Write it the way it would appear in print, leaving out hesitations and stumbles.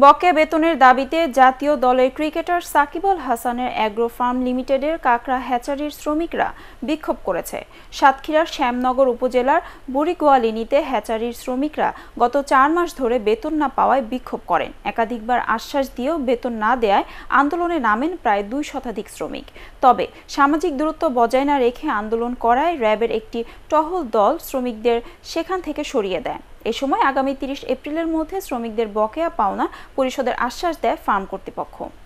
बकेया बेतनेर दाबिते जातीय दलेर क्रिकेटार साकिबुल हासानेर एग्रो फार्म लिमिटेडेर काकड़ा हैचारिर श्रमिकरा विक्षोभ करेছে। সাতক্ষীরার শ্যামনগর উপজেলার বুড়িগোয়ালিনীতে हैचारिर श्रमिकरा गत ৪ मास धरे বেতন না পাওয়ায় বিক্ষোভ করেন। একাধিকবার আশ্বাস দিয়েও বেতন না দেয় আন্দোলনে নামেন প্রায় ২ শতাধিক শ্রমিক। তবে সামাজিক দূরত্ব বজায় না রেখে আন্দোলন করায় র‍্যাবের একটি টহল দল শ্রমিকদের সেখান থেকে সরিয়ে দেয়। इस समय आगामी 30 एप्रिलेर मध्य श्रमिकदेर बकेया पाओना परिशोधेर आश्वास देय फार्म कर्तृपक्ष।